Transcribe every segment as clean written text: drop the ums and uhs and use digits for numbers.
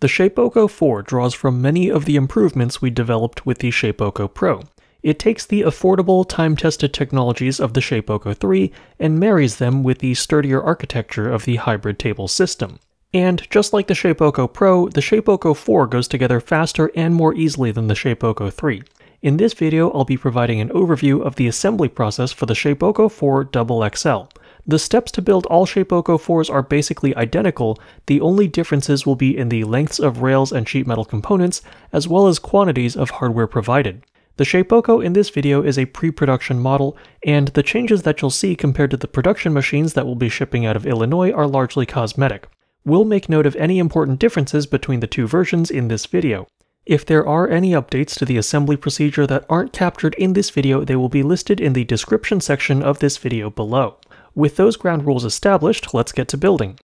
The Shapeoko 4 draws from many of the improvements we developed with the Shapeoko Pro. It takes the affordable, time-tested technologies of the Shapeoko 3 and marries them with the sturdier architecture of the hybrid table system. And just like the Shapeoko Pro, the Shapeoko 4 goes together faster and more easily than the Shapeoko 3. In this video, I'll be providing an overview of the assembly process for the Shapeoko 4 XXL. The steps to build all Shapeoko 4s are basically identical, the only differences will be in the lengths of rails and sheet metal components, as well as quantities of hardware provided. The Shapeoko in this video is a pre-production model, and the changes that you'll see compared to the production machines that will be shipping out of Illinois are largely cosmetic. We'll make note of any important differences between the two versions in this video. If there are any updates to the assembly procedure that aren't captured in this video, they will be listed in the description section of this video below. With those ground rules established, let's get to building.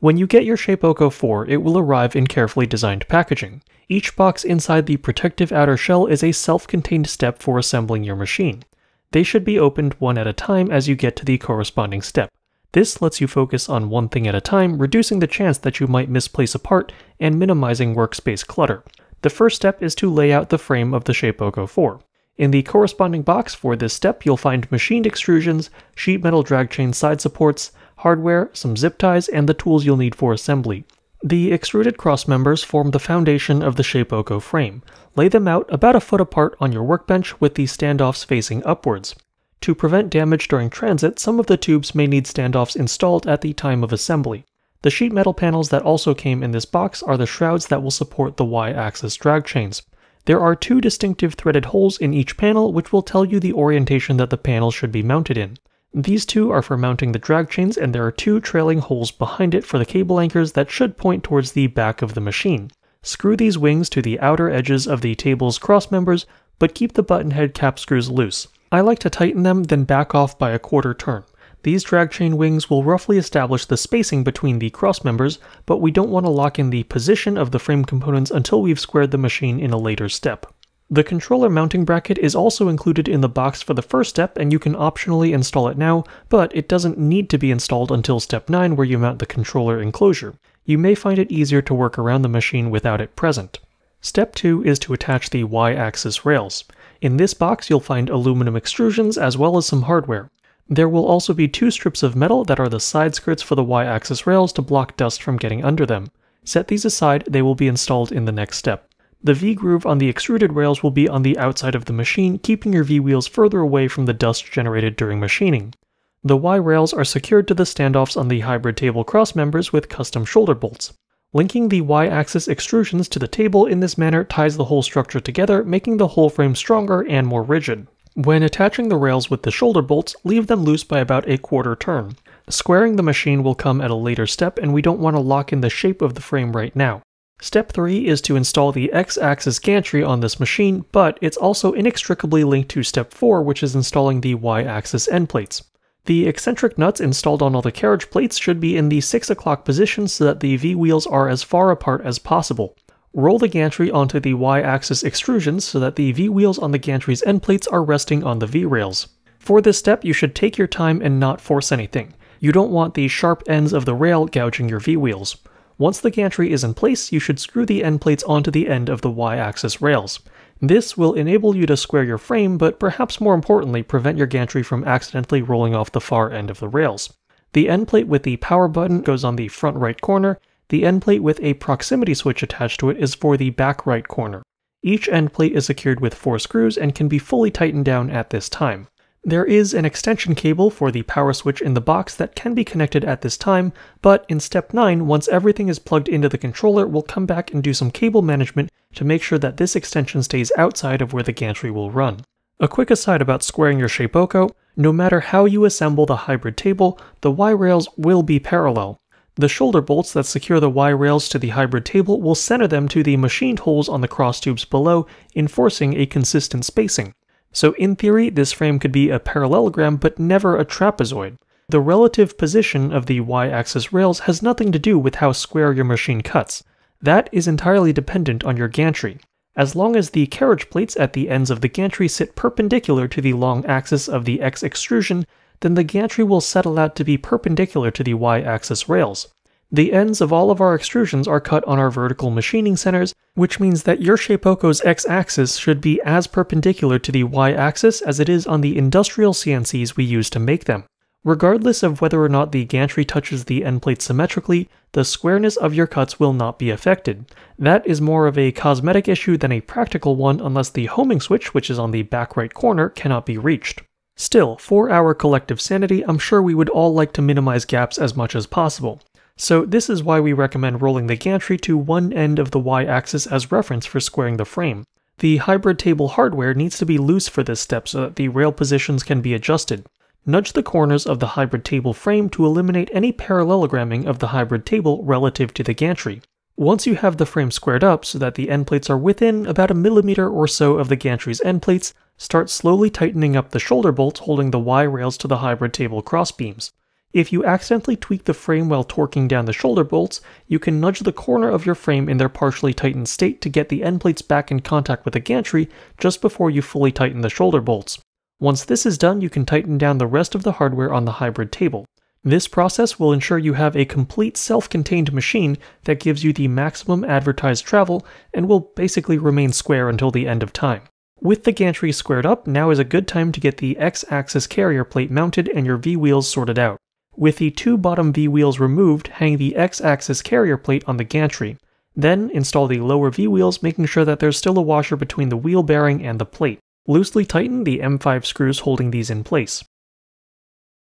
When you get your Shapeoko 4, it will arrive in carefully designed packaging. Each box inside the protective outer shell is a self-contained step for assembling your machine. They should be opened one at a time as you get to the corresponding step. This lets you focus on one thing at a time, reducing the chance that you might misplace a part and minimizing workspace clutter. The first step is to lay out the frame of the Shapeoko 4. In the corresponding box for this step, you'll find machined extrusions, sheet metal drag chain side supports, hardware, some zip ties, and the tools you'll need for assembly. The extruded cross members form the foundation of the Shapeoko frame. Lay them out about a foot apart on your workbench with the standoffs facing upwards. To prevent damage during transit, some of the tubes may need standoffs installed at the time of assembly. The sheet metal panels that also came in this box are the shrouds that will support the Y-axis drag chains. There are two distinctive threaded holes in each panel which will tell you the orientation that the panel should be mounted in. These two are for mounting the drag chains, and there are two trailing holes behind it for the cable anchors that should point towards the back of the machine. Screw these wings to the outer edges of the table's cross members, but keep the button head cap screws loose. I like to tighten them, then back off by a quarter turn. These drag chain wings will roughly establish the spacing between the cross members, but we don't want to lock in the position of the frame components until we've squared the machine in a later step. The controller mounting bracket is also included in the box for the first step, and you can optionally install it now, but it doesn't need to be installed until step 9, where you mount the controller enclosure. You may find it easier to work around the machine without it present. Step 2 is to attach the Y-axis rails. In this box you'll find aluminum extrusions as well as some hardware. There will also be two strips of metal that are the side skirts for the Y-axis rails to block dust from getting under them. Set these aside, they will be installed in the next step. The V-groove on the extruded rails will be on the outside of the machine, keeping your V-wheels further away from the dust generated during machining. The Y-rails are secured to the standoffs on the hybrid table cross members with custom shoulder bolts. Linking the Y-axis extrusions to the table in this manner ties the whole structure together, making the whole frame stronger and more rigid. When attaching the rails with the shoulder bolts, leave them loose by about a quarter turn. Squaring the machine will come at a later step, and we don't want to lock in the shape of the frame right now. Step 3 is to install the X-axis gantry on this machine, but it's also inextricably linked to step 4, which is installing the Y-axis end plates. The eccentric nuts installed on all the carriage plates should be in the 6 o'clock position so that the V-wheels are as far apart as possible. Roll the gantry onto the Y-axis extrusions so that the V-wheels on the gantry's end plates are resting on the V-rails. For this step, you should take your time and not force anything. You don't want the sharp ends of the rail gouging your V-wheels. Once the gantry is in place, you should screw the end plates onto the end of the Y-axis rails. This will enable you to square your frame, but perhaps more importantly, prevent your gantry from accidentally rolling off the far end of the rails. The end plate with the power button goes on the front right corner. The end plate with a proximity switch attached to it is for the back right corner. Each end plate is secured with 4 screws and can be fully tightened down at this time. There is an extension cable for the power switch in the box that can be connected at this time, but in step 9, once everything is plugged into the controller, we'll come back and do some cable management to make sure that this extension stays outside of where the gantry will run. A quick aside about squaring your Shapeoko: no matter how you assemble the hybrid table, the Y-rails will be parallel. The shoulder bolts that secure the Y-rails to the hybrid table will center them to the machined holes on the cross tubes below, enforcing a consistent spacing. So in theory, this frame could be a parallelogram, but never a trapezoid. The relative position of the Y-axis rails has nothing to do with how square your machine cuts. That is entirely dependent on your gantry. As long as the carriage plates at the ends of the gantry sit perpendicular to the long axis of the X extrusion, then the gantry will settle out to be perpendicular to the Y-axis rails. The ends of all of our extrusions are cut on our vertical machining centers, which means that your Shapeoko's X-axis should be as perpendicular to the Y-axis as it is on the industrial CNCs we use to make them. Regardless of whether or not the gantry touches the end plate symmetrically, the squareness of your cuts will not be affected. That is more of a cosmetic issue than a practical one unless the homing switch, which is on the back right corner, cannot be reached. Still, for our collective sanity, I'm sure we would all like to minimize gaps as much as possible. So this is why we recommend rolling the gantry to one end of the Y-axis as reference for squaring the frame. The hybrid table hardware needs to be loose for this step so that the rail positions can be adjusted. Nudge the corners of the hybrid table frame to eliminate any parallelogramming of the hybrid table relative to the gantry. Once you have the frame squared up so that the end plates are within about a millimeter or so of the gantry's end plates, start slowly tightening up the shoulder bolts holding the Y-rails to the hybrid table crossbeams. If you accidentally tweak the frame while torquing down the shoulder bolts, you can nudge the corner of your frame in their partially tightened state to get the end plates back in contact with the gantry just before you fully tighten the shoulder bolts. Once this is done, you can tighten down the rest of the hardware on the hybrid table. This process will ensure you have a complete self-contained machine that gives you the maximum advertised travel and will basically remain square until the end of time. With the gantry squared up, now is a good time to get the X-axis carrier plate mounted and your V-wheels sorted out. With the two bottom V-wheels removed, hang the X-axis carrier plate on the gantry. Then, install the lower V-wheels, making sure that there's still a washer between the wheel bearing and the plate. Loosely tighten the M5 screws holding these in place.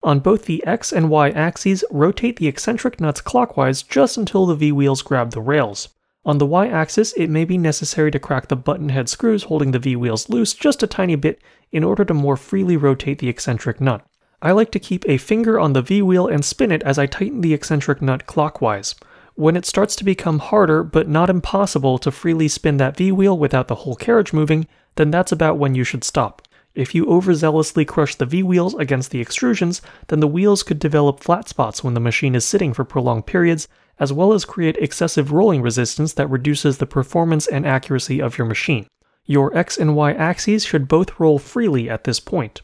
On both the X and Y axes, rotate the eccentric nuts clockwise just until the V-wheels grab the rails. On the Y axis, it may be necessary to crack the button head screws holding the V-wheels loose just a tiny bit in order to more freely rotate the eccentric nut. I like to keep a finger on the V-wheel and spin it as I tighten the eccentric nut clockwise. When it starts to become harder, but not impossible, to freely spin that V-wheel without the whole carriage moving, then that's about when you should stop. If you overzealously crush the V-wheels against the extrusions, then the wheels could develop flat spots when the machine is sitting for prolonged periods, as well as create excessive rolling resistance that reduces the performance and accuracy of your machine. Your X and Y axes should both roll freely at this point.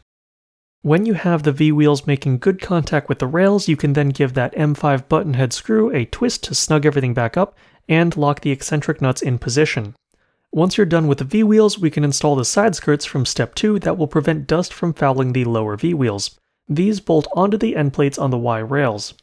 When you have the V-wheels making good contact with the rails, you can then give that M5 button head screw a twist to snug everything back up and lock the eccentric nuts in position. Once you're done with the V-wheels, we can install the side skirts from step 2 that will prevent dust from fouling the lower V-wheels. These bolt onto the end plates on the Y rails.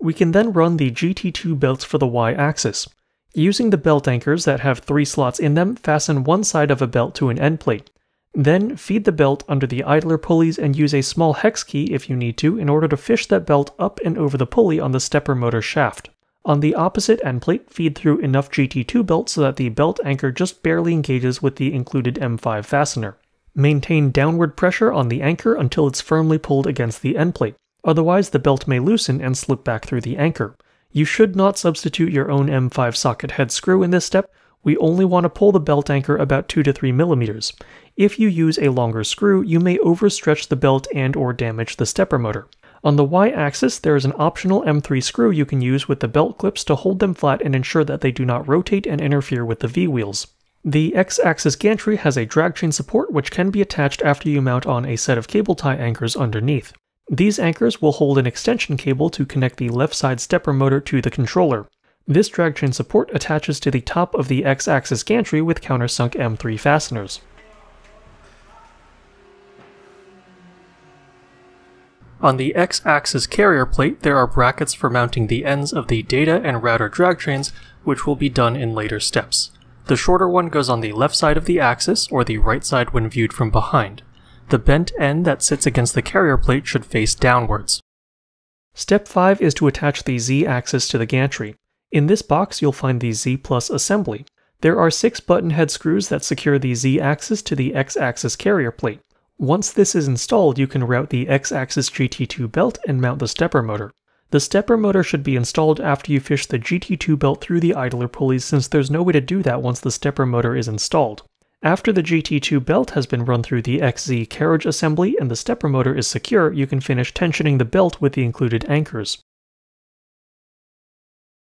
We can then run the GT2 belts for the Y axis. Using the belt anchors that have 3 slots in them, fasten one side of a belt to an end plate. Then, feed the belt under the idler pulleys and use a small hex key if you need to in order to fish that belt up and over the pulley on the stepper motor shaft. On the opposite end plate, feed through enough GT2 belt so that the belt anchor just barely engages with the included M5 fastener. Maintain downward pressure on the anchor until it's firmly pulled against the end plate, otherwise the belt may loosen and slip back through the anchor. You should not substitute your own M5 socket head screw in this step. We only want to pull the belt anchor about 2 to 3 millimeters. If you use a longer screw, you may overstretch the belt and or damage the stepper motor. On the Y-axis, there is an optional M3 screw you can use with the belt clips to hold them flat and ensure that they do not rotate and interfere with the V-wheels. The X-axis gantry has a drag chain support which can be attached after you mount on a set of cable tie anchors underneath. These anchors will hold an extension cable to connect the left side stepper motor to the controller. This drag chain support attaches to the top of the X-axis gantry with countersunk M3 fasteners. On the X-axis carrier plate, there are brackets for mounting the ends of the data and router drag trains, which will be done in later steps. The shorter one goes on the left side of the axis, or the right side when viewed from behind. The bent end that sits against the carrier plate should face downwards. Step 5 is to attach the Z-axis to the gantry. In this box, you'll find the Z+ assembly. There are 6 button head screws that secure the Z-axis to the X-axis carrier plate. Once this is installed, you can route the X-axis GT2 belt and mount the stepper motor. The stepper motor should be installed after you fish the GT2 belt through the idler pulleys, since there's no way to do that once the stepper motor is installed. After the GT2 belt has been run through the XZ carriage assembly and the stepper motor is secure, you can finish tensioning the belt with the included anchors.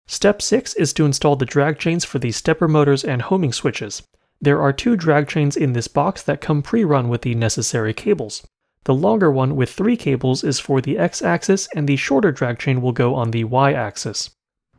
Step 6 is to install the drag chains for the stepper motors and homing switches. There are 2 drag chains in this box that come pre-run with the necessary cables. The longer one with 3 cables is for the X-axis, and the shorter drag chain will go on the Y-axis.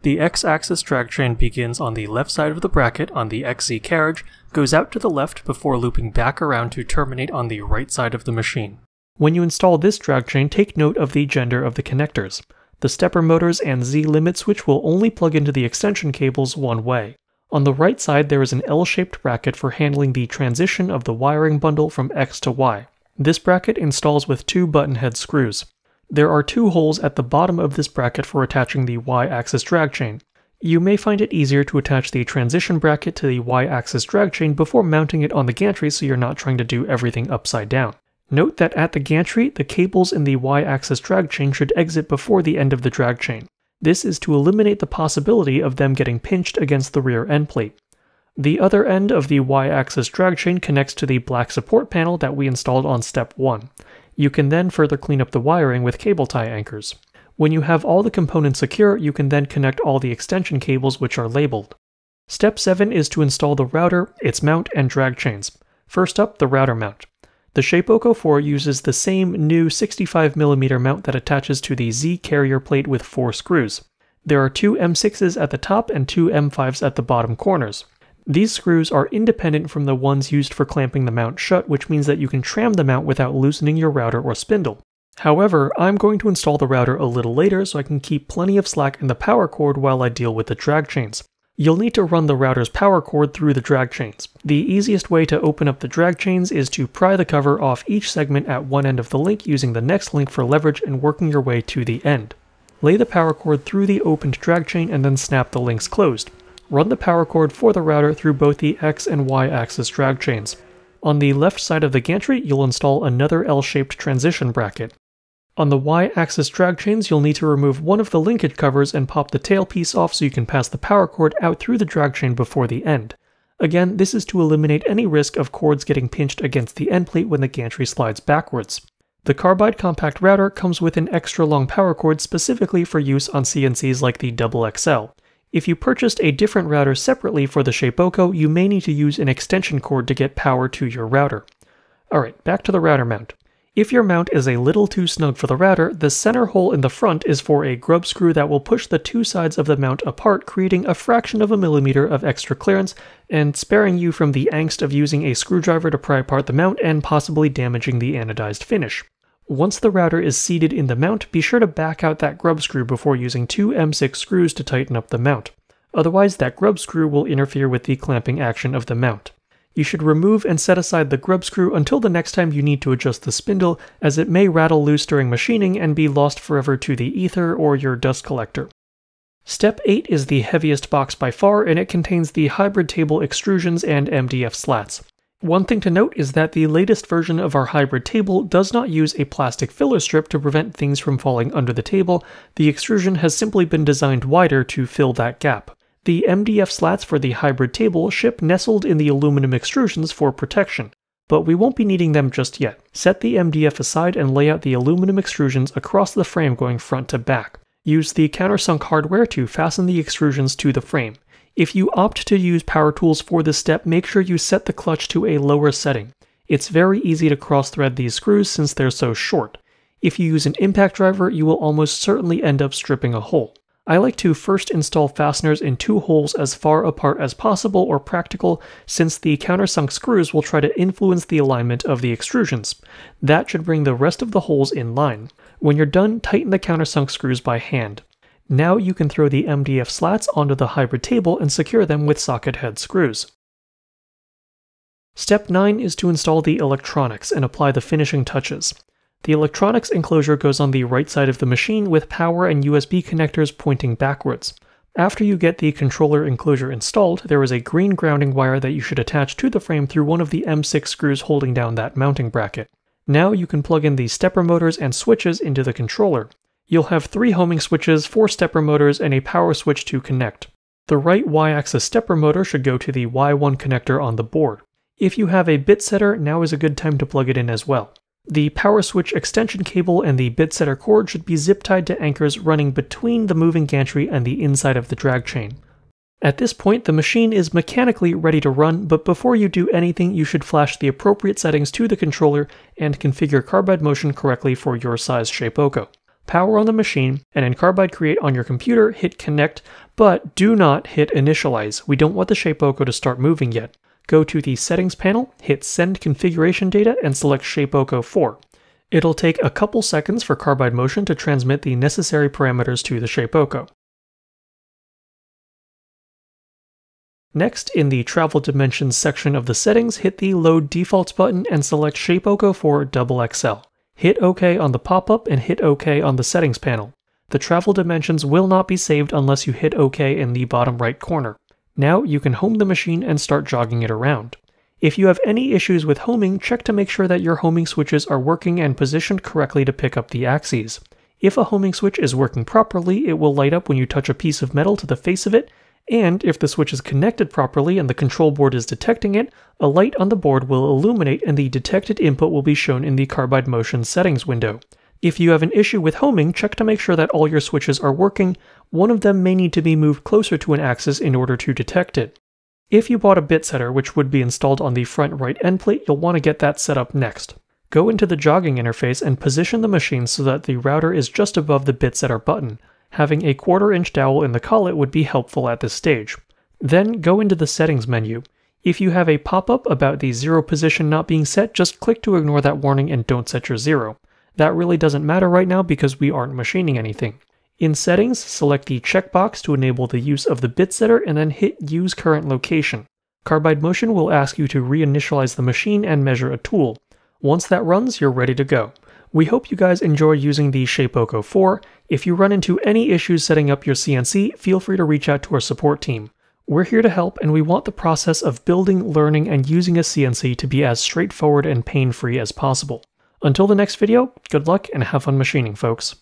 The X-axis drivetrain begins on the left side of the bracket on the XZ carriage, goes out to the left before looping back around to terminate on the right side of the machine. When you install this drivetrain, take note of the gender of the connectors. The stepper motors and Z-limit switch will only plug into the extension cables one way. On the right side, there is an L-shaped bracket for handling the transition of the wiring bundle from X to Y. This bracket installs with two button head screws. There are two holes at the bottom of this bracket for attaching the Y-axis dragchain. You may find it easier to attach the transition bracket to the Y-axis dragchain before mounting it on the gantry so you're not trying to do everything upside down. Note that at the gantry, the cables in the Y-axis dragchain should exit before the end of the dragchain. This is to eliminate the possibility of them getting pinched against the rear end plate. The other end of the Y-axis dragchain connects to the black support panel that we installed on step 1. You can then further clean up the wiring with cable tie anchors. When you have all the components secure, you can then connect all the extension cables which are labeled. Step 7 is to install the router, its mount, and drag chains. First up, the router mount. The Shapeoko 4 uses the same new 65mm mount that attaches to the Z carrier plate with 4 screws. There are 2 M6s at the top and 2 M5s at the bottom corners. These screws are independent from the ones used for clamping the mount shut, which means that you can tram the mount without loosening your router or spindle. However, I'm going to install the router a little later so I can keep plenty of slack in the power cord while I deal with the drag chains. You'll need to run the router's power cord through the drag chains. The easiest way to open up the drag chains is to pry the cover off each segment at one end of the link using the next link for leverage and working your way to the end. Lay the power cord through the opened drag chain and then snap the links closed. Run the power cord for the router through both the X and Y axis drag chains. On the left side of the gantry, you'll install another L-shaped transition bracket. On the Y axis drag chains, you'll need to remove one of the linkage covers and pop the tail piece off so you can pass the power cord out through the drag chain before the end. Again, this is to eliminate any risk of cords getting pinched against the end plate when the gantry slides backwards. The Carbide Compact router comes with an extra long power cord specifically for use on CNCs like the XXL. If you purchased a different router separately for the Shapeoko, you may need to use an extension cord to get power to your router. Alright, back to the router mount. If your mount is a little too snug for the router, the center hole in the front is for a grub screw that will push the two sides of the mount apart, creating a fraction of a millimeter of extra clearance and sparing you from the angst of using a screwdriver to pry apart the mount and possibly damaging the anodized finish. Once the router is seated in the mount, be sure to back out that grub screw before using 2 M6 screws to tighten up the mount. Otherwise, that grub screw will interfere with the clamping action of the mount. You should remove and set aside the grub screw until the next time you need to adjust the spindle, as it may rattle loose during machining and be lost forever to the ether or your dust collector. Step 8 is the heaviest box by far, and it contains the hybrid table extrusions and MDF slats. One thing to note is that the latest version of our hybrid table does not use a plastic filler strip to prevent things from falling under the table. The extrusion has simply been designed wider to fill that gap. The MDF slats for the hybrid table ship nestled in the aluminum extrusions for protection, but we won't be needing them just yet. Set the MDF aside and lay out the aluminum extrusions across the frame going front to back. Use the countersunk hardware to fasten the extrusions to the frame. If you opt to use power tools for this step, make sure you set the clutch to a lower setting. It's very easy to cross-thread these screws since they're so short. If you use an impact driver, you will almost certainly end up stripping a hole. I like to first install fasteners in two holes as far apart as possible or practical, since the countersunk screws will try to influence the alignment of the extrusions. That should bring the rest of the holes in line. When you're done, tighten the countersunk screws by hand. Now you can throw the MDF slats onto the hybrid table and secure them with socket head screws. Step 9 is to install the electronics and apply the finishing touches. The electronics enclosure goes on the right side of the machine with power and USB connectors pointing backwards. After you get the controller enclosure installed, there is a green grounding wire that you should attach to the frame through one of the M6 screws holding down that mounting bracket. Now you can plug in the stepper motors and switches into the controller. You'll have 3 homing switches, 4 stepper motors, and a power switch to connect. The right Y-axis stepper motor should go to the Y1 connector on the board. If you have a bit setter, now is a good time to plug it in as well. The power switch extension cable and the bit setter cord should be zip-tied to anchors running between the moving gantry and the inside of the drag chain. At this point, the machine is mechanically ready to run, but before you do anything, you should flash the appropriate settings to the controller and configure Carbide Motion correctly for your size Shapeoko. power on the machine, and in Carbide Create on your computer, hit connect, but do not hit initialize. We don't want the Shapeoko to start moving yet. Go to the settings panel, hit send configuration data, and select Shapeoko 4. It'll take a couple seconds for Carbide Motion to transmit the necessary parameters to the Shapeoko. Next, in the Travel Dimensions section of the settings, hit the Load Defaults button and select Shapeoko 4 XXL. Hit OK on the pop-up and hit OK on the settings panel. The travel dimensions will not be saved unless you hit OK in the bottom right corner. Now you can home the machine and start jogging it around. If you have any issues with homing, check to make sure that your homing switches are working and positioned correctly to pick up the axes. If a homing switch is working properly, it will light up when you touch a piece of metal to the face of it, and if the switch is connected properly and the control board is detecting it, a light on the board will illuminate and the detected input will be shown in the Carbide Motion settings window. If you have an issue with homing, check to make sure that all your switches are working. One of them may need to be moved closer to an axis in order to detect it. If you bought a bit setter, which would be installed on the front right end plate, you'll want to get that set up next. Go into the jogging interface and position the machine so that the router is just above the bit setter button. Having a 1/4-inch dowel in the collet would be helpful at this stage. Then go into the settings menu. If you have a pop-up about the zero position not being set, just click to ignore that warning and don't set your zero. That really doesn't matter right now because we aren't machining anything. In settings, select the checkbox to enable the use of the bit setter and then hit use current location. Carbide Motion will ask you to reinitialize the machine and measure a tool. Once that runs, you're ready to go. We hope you guys enjoy using the Shapeoko 4. If you run into any issues setting up your CNC, feel free to reach out to our support team. We're here to help, and we want the process of building, learning, and using a CNC to be as straightforward and pain-free as possible. Until the next video, good luck and have fun machining, folks.